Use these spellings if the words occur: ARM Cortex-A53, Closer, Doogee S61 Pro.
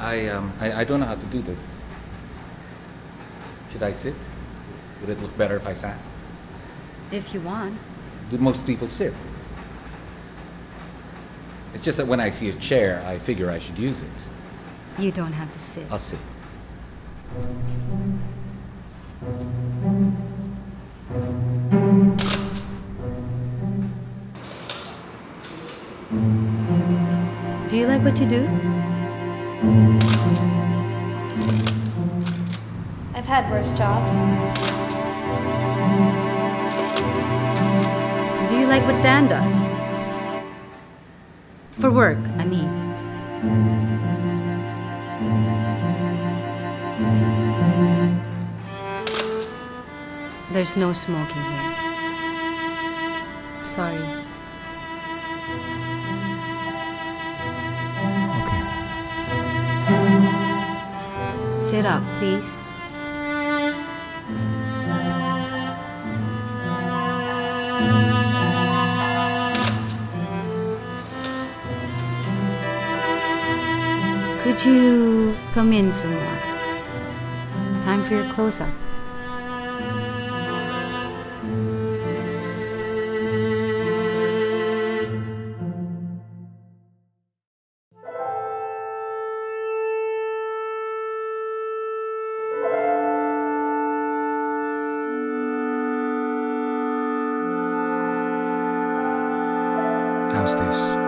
I don't know how to do this. Should I sit? Would it look better if I sat? If you want. Do most people sit? It's just that when I see a chair, I figure I should use it. You don't have to sit. I'll sit. Do you like what you do? I've had worse jobs. Do you like what Dan does? For work, I mean. There's no smoking here. Sorry. Sit up, please. Could you come in some more? Time for your close-up. How's this?